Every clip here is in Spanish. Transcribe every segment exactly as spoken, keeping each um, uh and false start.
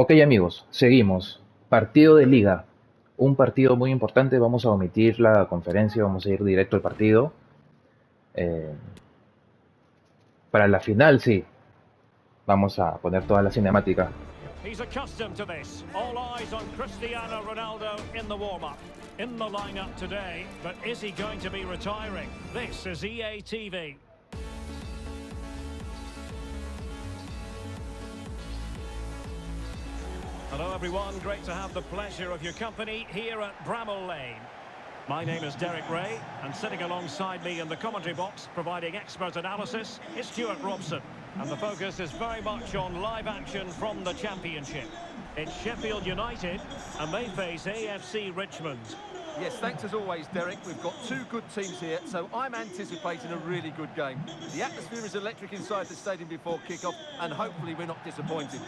Ok, amigos, seguimos. Partido de liga. Un partido muy importante. Vamos a omitir la conferencia, vamos a ir directo al partido. Eh, para la final, sí. Vamos a poner toda la cinemática. He's accustomed to this. All eyes on Cristiano Ronaldo in the warm-up, in the lineup today. But is he going to be retiring? This is E A T V. Hello everyone, great to have the pleasure of your company here at Bramall Lane. My name is Derek Ray, and sitting alongside me in the commentary box, providing expert analysis, is Stuart Robson. And the focus is very much on live action from the Championship. It's Sheffield United, and they face A F C Richmond. Yes, thanks as always, Derek. We've got two good teams here, so I'm anticipating a really good game. The atmosphere is electric inside the stadium before kickoff, and hopefully we're not disappointed.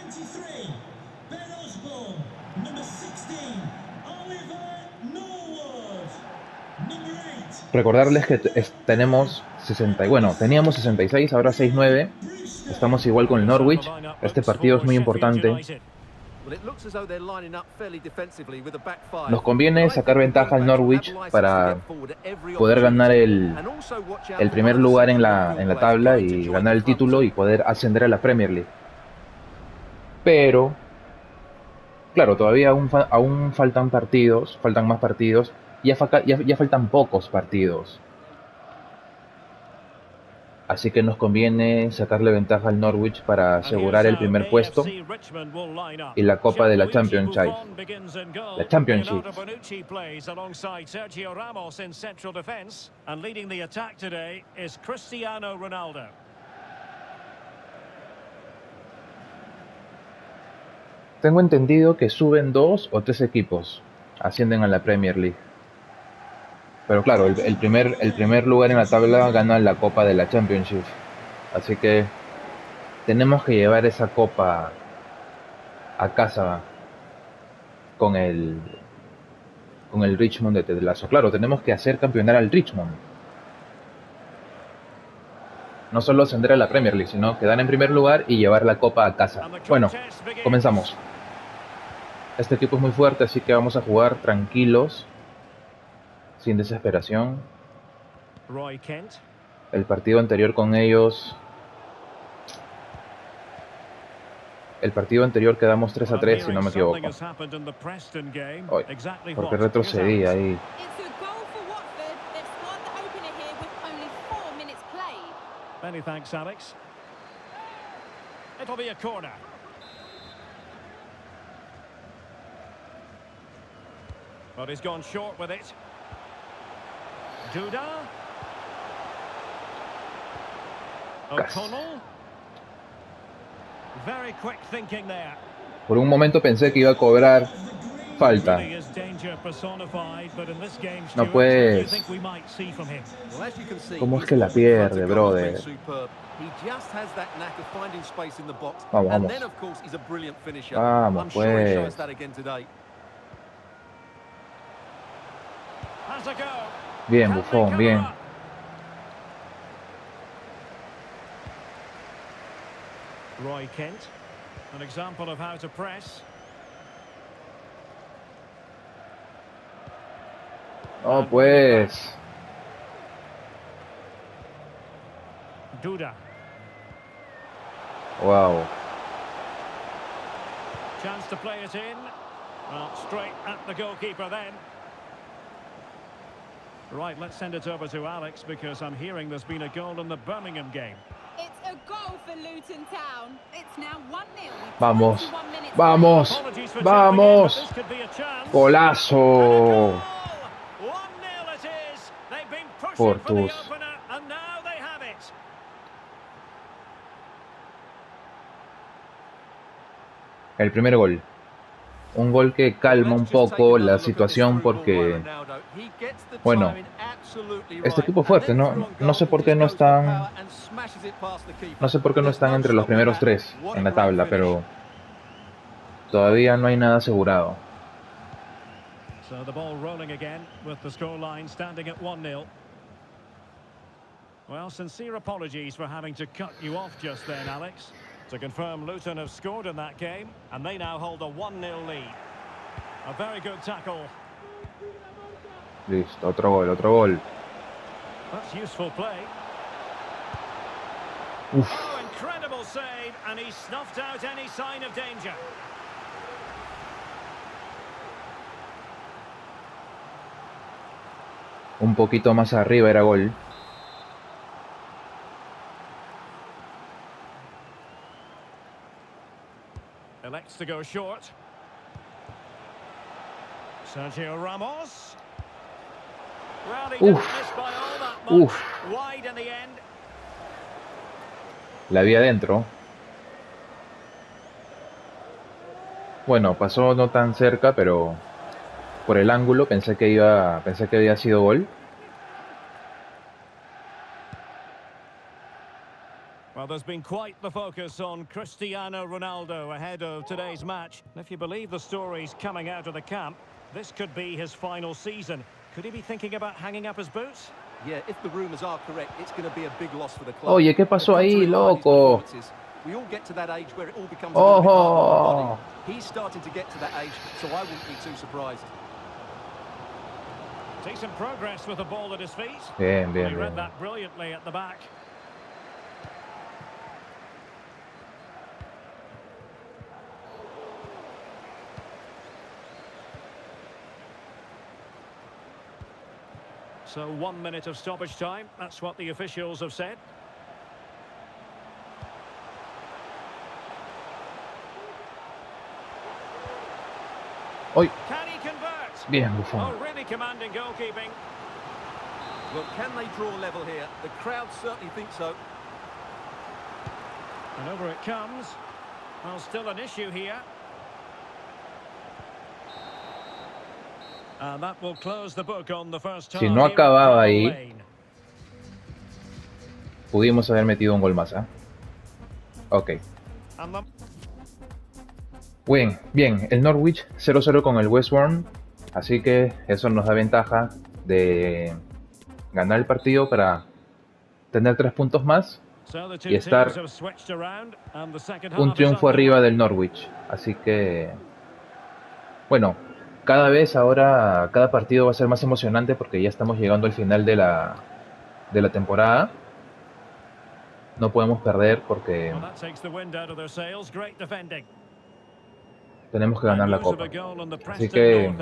Recordarles que tenemos sesenta, bueno, teníamos sesenta y seis, ahora sesenta y nueve. Estamos igual con el Norwich. Este partido es muy importante. Nos conviene sacar ventaja al Norwich para poder ganar el, el primer lugar en la, en la tabla y ganar el título y poder ascender a la Premier League. Pero, claro, todavía aún, aún faltan partidos, faltan más partidos. Ya, fa ya, ya faltan pocos partidos. Así que nos conviene sacarle ventaja al Norwich para asegurar el primer puesto y la Copa de la Championship. La Championship. Tengo entendido que suben dos o tres equipos, ascienden a la Premier League. Pero claro, el, el, primer, el primer lugar en la tabla gana la Copa de la Championship. Así que tenemos que llevar esa copa a casa con el, con el Richmond de Ted Lasso. Claro, tenemos que hacer campeonar al Richmond. No solo ascender a la Premier League, sino quedar en primer lugar y llevar la copa a casa. Bueno, comenzamos. Este equipo es muy fuerte, así que vamos a jugar tranquilos. Sin desesperación. Roy Kent. El partido anterior con ellos. El partido anterior quedamos tres a tres, si no me equivoco. Ay, porque retrocedí ahí. But he's gone short with it. Por un momento pensé que iba a cobrar falta. No puedes. ¿Cómo es que la pierde, brother? Vamos, vamos. Vamos, pues. Bien, Buffon, bien. Roy Kent, an example of how to press. Oh, pues. Duda. Wow. Chance to play it in. Well, straight at the goalkeeper then. Right, let's send it over to Alex because I'm hearing there's been a goal in the Birmingham game. It's a goal for Luton Town. It's now one nil. Vamos. Vamos. Vamos. Golazo. one nil it is. They've been pushing for the opener and now they have it. El primer gol. Un gol que calma un poco la situación porque, bueno, este equipo fuerte, no, no sé por qué no están, no sé por qué no están entre los primeros tres en la tabla, pero todavía no hay nada asegurado. To confirm, Luton have scored in that game, and they now hold a one nil lead. A very good tackle. Listo, otro gol, otro gol. That's useful play. Uf. Oh, incredible save, and he snuffed out any sign of danger. Un poquito más arriba era gol. Elects to go short. Sergio Ramos. Uf. Uf. La vi adentro. Bueno, pasó no tan cerca, pero por el ángulo pensé que iba, pensé que había sido gol. Well, there's been quite the focus on Cristiano Ronaldo ahead of today's match. And if you believe the stories coming out of the camp, this could be his final season. Could he be thinking about hanging up his boots? Yeah, if the rumors are correct, it's going to be a big loss for the club. Oye, ¿qué pasó ahí, loco? We all get to that age where it all becomes oh. He's starting to get to that age, so I wouldn't be too surprised. Decent progress with the ball at his feet. Bien, bien, he read bien. That brilliantly at the back. So one minute of stoppage time, that's what the officials have said. Oy. Can he convert? Bien, Buffon. Oh, really commanding goalkeeping. Well, can they draw level here? The crowd certainly think so. And over it comes. Well, still an issue here. Si no acababa ahí, pudimos haber metido un gol más, ¿eh? Ok. Bien, bien, el Norwich cero cero con el West Ham, así que eso nos da ventaja de ganar el partido para tener tres puntos más y estar un triunfo arriba del Norwich. Así que, bueno. Cada vez ahora, cada partido va a ser más emocionante porque ya estamos llegando al final de la, de la temporada. No podemos perder porque tenemos que ganar la Copa. Así que...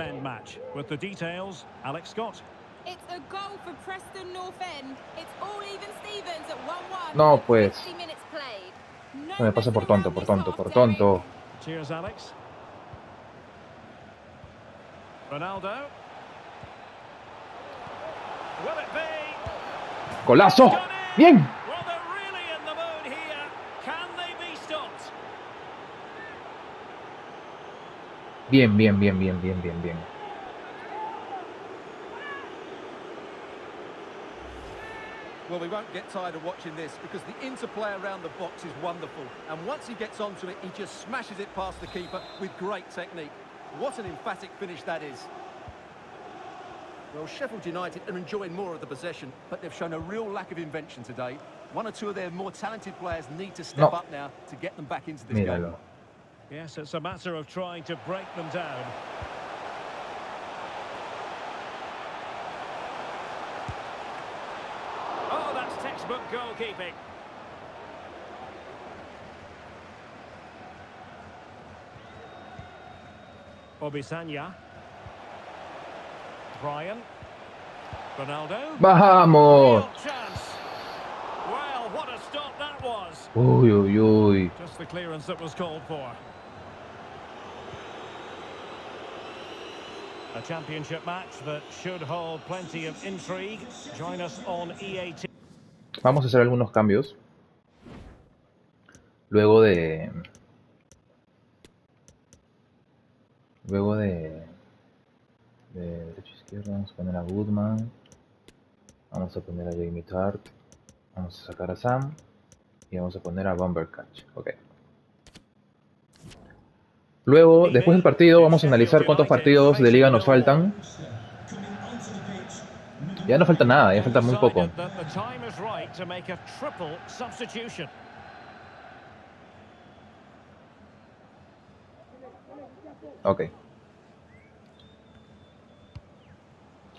No, pues... No me pasa por tonto, por tonto, por tonto. Ronaldo. Will it be? Golazo. Bien. Well, they're really in the mood here. Can they be stopped? Bien, bien, bien, bien, bien, bien, bien. Well, we won't get tired of watching this because the interplay around the box is wonderful. And once he gets onto it, he just smashes it past the keeper with great technique. What an emphatic finish that is. Well, Sheffield United are enjoying more of the possession, but they've shown a real lack of invention today. One or two of their more talented players need to step no. up now to get them back into this Míralo. game. Yes, it's a matter of trying to break them down. Oh, that's textbook goalkeeping. Obisanya. Brian. Ronaldo. ¡Vamos! Well, what a stop that was. Uy, uy, uy. Just the clearance that was called for. A championship match that should hold plenty of intrigue. Join us on E A T V. Vamos a hacer algunos cambios. Luego de Luego de, de derecha izquierda vamos a poner a Goodman, vamos a poner a Jamie Tart, vamos a sacar a Sam y vamos a poner a Bamber Catch. Ok. Luego, después del partido, vamos a analizar cuántos partidos de liga nos faltan. Ya no falta nada, ya falta muy poco. Ok.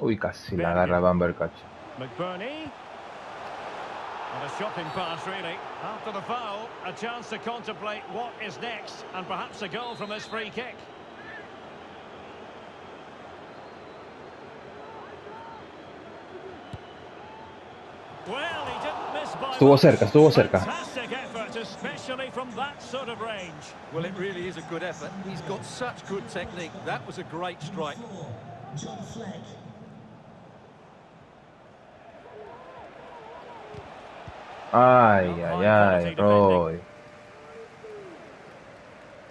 Uy, casi la agarra Bamber Catch. McBurnie. And a shopping pass, really. After the foul, a chance to contemplate what is next, and perhaps a goal from this free kick. Well, he didn't miss by. Estuvo cerca, estuvo cerca. Fantastic effort, especially from that sort of range. Well, it really is a good effort. He's got such good technique. That was a great strike. John Fleck. Ay, ay, ay, Roy.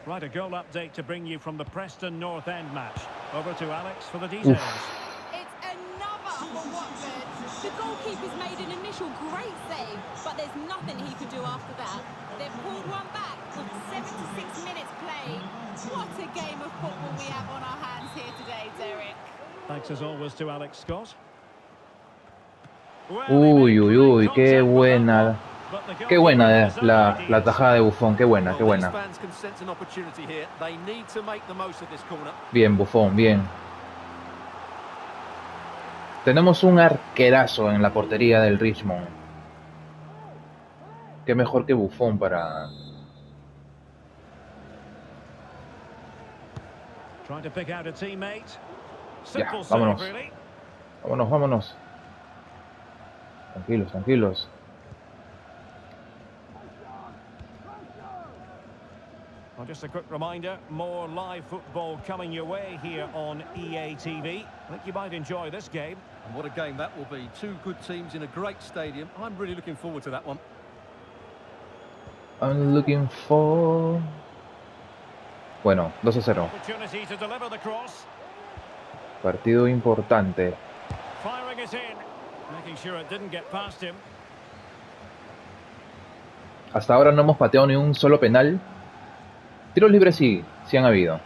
Right, a goal update to bring you from the Preston North End match. Over to Alex for the details. It's another for Watford. The goalkeeper's made an initial great save, but there's nothing he could do after that. They've pulled one back with seventy-six minutes played. What a game of football we have on our hands here today, Derek. Thanks as always to Alex Scott. Uy, uy, uy, qué buena, qué buena es la, la tajada de Buffon, qué buena, qué buena. Bien, Buffon, bien. Tenemos un arquerazo en la portería del Richmond. Qué mejor que Buffon para... Ya, vámonos. Vámonos, vámonos. Tranquilos, tranquilos. Well, just a quick reminder, more live football coming your way here on E A T V. I think you might enjoy this game. And what a game that will be. Two good teams in a great stadium. I'm really looking forward to that one. I'm looking for... Bueno, dos a cero. Partido importante. Firing it in. Hasta ahora no hemos pateado ni un solo penal. Tiros libres sí, sí han habido.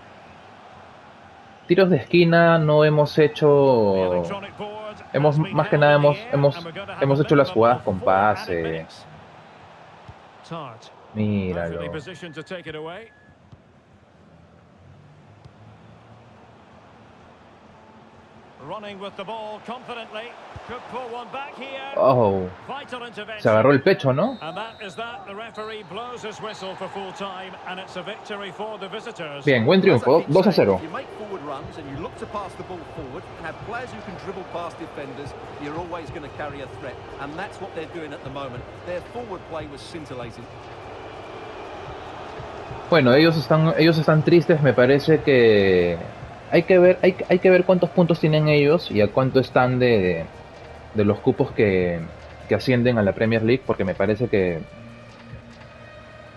Tiros de esquina no hemos hecho. Hemos más que nada hemos hemos hemos hecho las jugadas con pase. Míralo. Oh, se agarró el pecho, ¿no? Bien, buen triunfo, dos a cero. Bueno, ellos están, ellos están tristes, me parece que... Hay que ver, hay, hay que ver cuántos puntos tienen ellos y a cuánto están de, de, de los cupos que, que ascienden a la Premier League, porque me parece que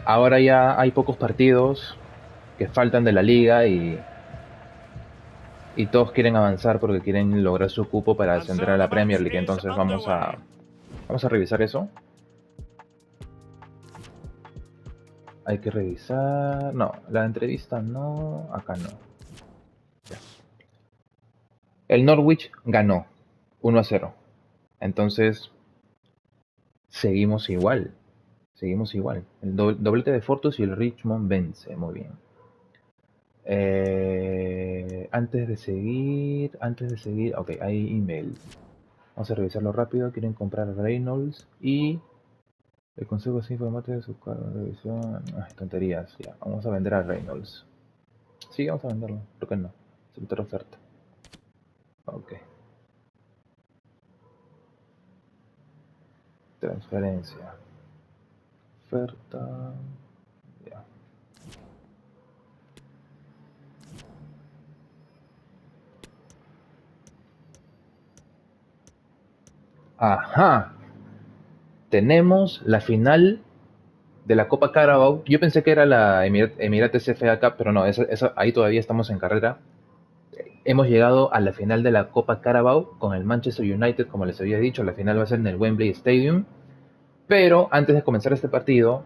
ahora ya hay pocos partidos que faltan de la liga y, y todos quieren avanzar porque quieren lograr su cupo para ascender a la Premier League. Entonces vamos a, vamos a revisar eso. Hay que revisar... No, la entrevista no, acá no. El Norwich ganó uno a cero. Entonces seguimos igual. Seguimos igual. El do doblete de Fortus y el Richmond vence. Muy bien. Eh, antes de seguir. Antes de seguir. Ok, hay email. Vamos a revisarlo rápido. Quieren comprar Reynolds y. El consejo es informarte de su cargo de revisión. Ay, tonterías. Ya. Vamos a vender a Reynolds. Sí, vamos a venderlo. ¿Por qué no? Soltar oferta. Ok. Transferencia. Oferta. Ya. Yeah. Ajá. Tenemos la final de la Copa Carabao. Yo pensé que era la Emir Emirates F A Cup, pero no, esa, esa, ahí todavía estamos en carrera. Hemos llegado a la final de la Copa Carabao con el Manchester United, como les había dicho, la final va a ser en el Wembley Stadium. Pero antes de comenzar este partido,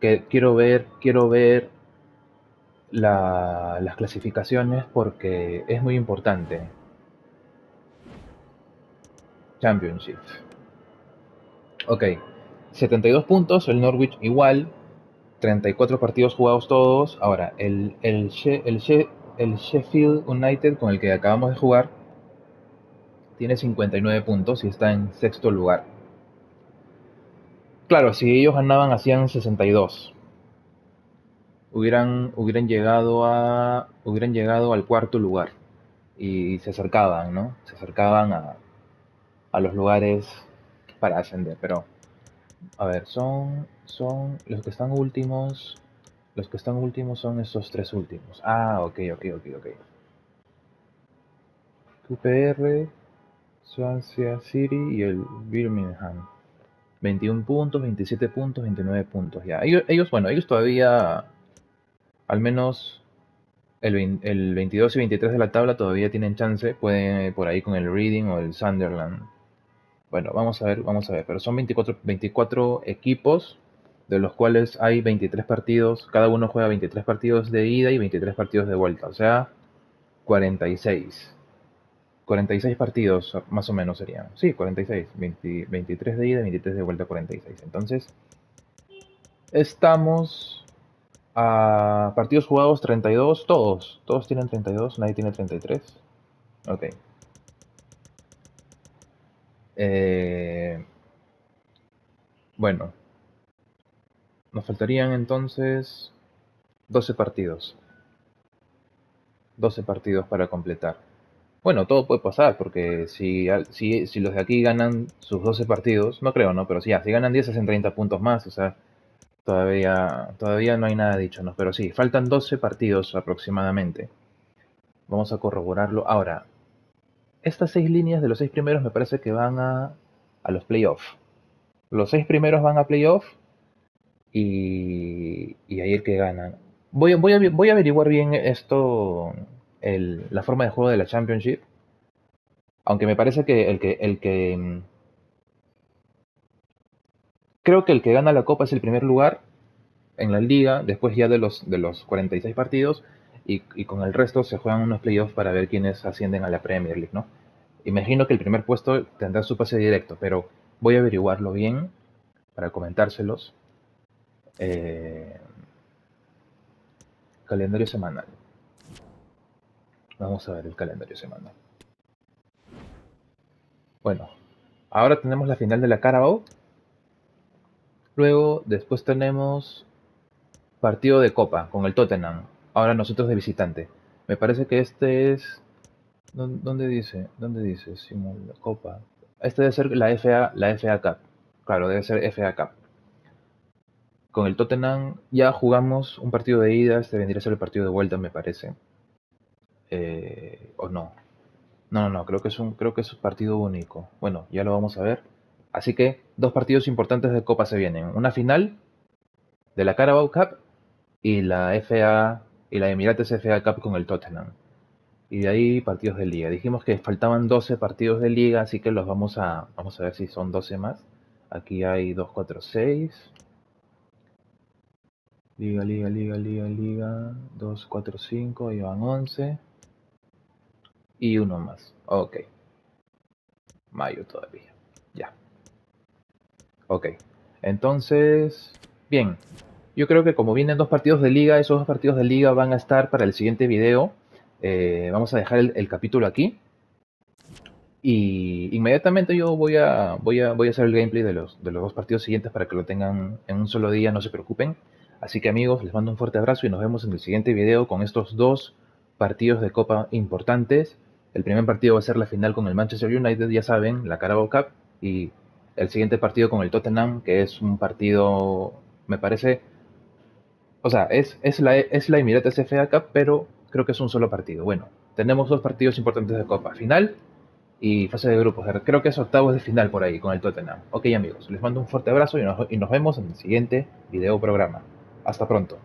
que quiero ver, quiero ver la, las clasificaciones porque es muy importante. Championship. Ok, setenta y dos puntos, el Norwich igual, treinta y cuatro partidos jugados todos. Ahora, el, el, She, el, She, el Sheffield United, con el que acabamos de jugar, tiene cincuenta y nueve puntos y está en sexto lugar. Claro, si ellos ganaban, hacían sesenta y dos. Hubieran, hubieran, llegado a, hubieran llegado al cuarto lugar. Y se acercaban, ¿no? Se acercaban a, a los lugares para ascender. Pero, a ver, son, son los que están últimos. Los que están últimos son esos tres últimos. Ah, ok, ok, ok, ok. Q P R, Swansea City y el Birmingham. veintiún puntos, veintisiete puntos, veintinueve puntos. Ya. Ellos, ellos bueno, ellos todavía, al menos el, el veintidós y veintitrés de la tabla todavía tienen chance. Pueden ir por ahí con el Reading o el Sunderland. Bueno, vamos a ver, vamos a ver. Pero son veinticuatro, veinticuatro equipos, de los cuales hay veintitrés partidos. Cada uno juega veintitrés partidos de ida y veintitrés partidos de vuelta. O sea, cuarenta y seis. cuarenta y seis partidos, más o menos serían. Sí, cuarenta y seis. veinte, veintitrés de ida, veintitrés de vuelta, cuarenta y seis. Entonces, estamos a partidos jugados treinta y dos. Todos. Todos tienen treinta y dos. Nadie tiene treinta y tres. Ok. Eh, bueno. Nos faltarían entonces doce partidos. doce partidos para completar. Bueno, todo puede pasar, porque si, si, si los de aquí ganan sus doce partidos, no creo, ¿no? Pero si, ya, si ganan diez, hacen treinta puntos más, o sea, todavía, todavía no hay nada dicho, ¿no? Pero sí, faltan doce partidos aproximadamente. Vamos a corroborarlo. Ahora, estas seis líneas de los seis primeros me parece que van a, a los playoffs. Los seis primeros van a playoff y, y ahí el que gana. Voy, voy, a, voy a averiguar bien esto... El, la forma de juego de la Championship, aunque me parece que el que el que creo que el que gana la Copa es el primer lugar en la Liga, después ya de los de los cuarenta y seis partidos, y, y con el resto se juegan unos playoffs para ver quiénes ascienden a la Premier League, ¿no? Imagino que el primer puesto tendrá su pase directo, pero voy a averiguarlo bien para comentárselos. Eh, calendario semanal. Vamos a ver el calendario semanal. Bueno, ahora tenemos la final de la Carabao. Luego, después tenemos partido de Copa con el Tottenham. Ahora nosotros de visitante. Me parece que este es... ¿Dónde dice? ¿Dónde dice? Simón, Copa. Este debe ser la F A, la F A Cup. Claro, debe ser F A Cup. Con el Tottenham ya jugamos un partido de ida. Este vendría a ser el partido de vuelta, me parece. Eh, o no. No, no, no, creo que es un creo que es un partido único. Bueno, ya lo vamos a ver. Así que dos partidos importantes de Copa se vienen. Una final de la Carabao Cup y la F A y la Emirates F A Cup con el Tottenham. Y de ahí partidos de liga. Dijimos que faltaban doce partidos de liga, así que los vamos a vamos a ver si son doce más. Aquí hay dos, cuatro, seis. Liga, liga, liga, liga, liga. dos, cuatro, cinco, ahí van once. Y uno más. Ok. Mayo todavía. Ya. Ok. Entonces, bien. Yo creo que como vienen dos partidos de liga, esos dos partidos de liga van a estar para el siguiente video. Eh, vamos a dejar el, el capítulo aquí. Y inmediatamente yo voy a, voy a, voy a hacer el gameplay de los, de los dos partidos siguientes para que lo tengan en un solo día. No se preocupen. Así que amigos, les mando un fuerte abrazo y nos vemos en el siguiente video con estos dos partidos de Copa importantes. El primer partido va a ser la final con el Manchester United, ya saben, la Carabao Cup. Y el siguiente partido con el Tottenham, que es un partido, me parece... O sea, es, es, la, es la Emirates F A Cup, pero creo que es un solo partido. Bueno, tenemos dos partidos importantes de Copa. Final y fase de grupos. Creo que es octavos de final por ahí con el Tottenham. Ok amigos, les mando un fuerte abrazo y nos, y nos vemos en el siguiente video programa. Hasta pronto.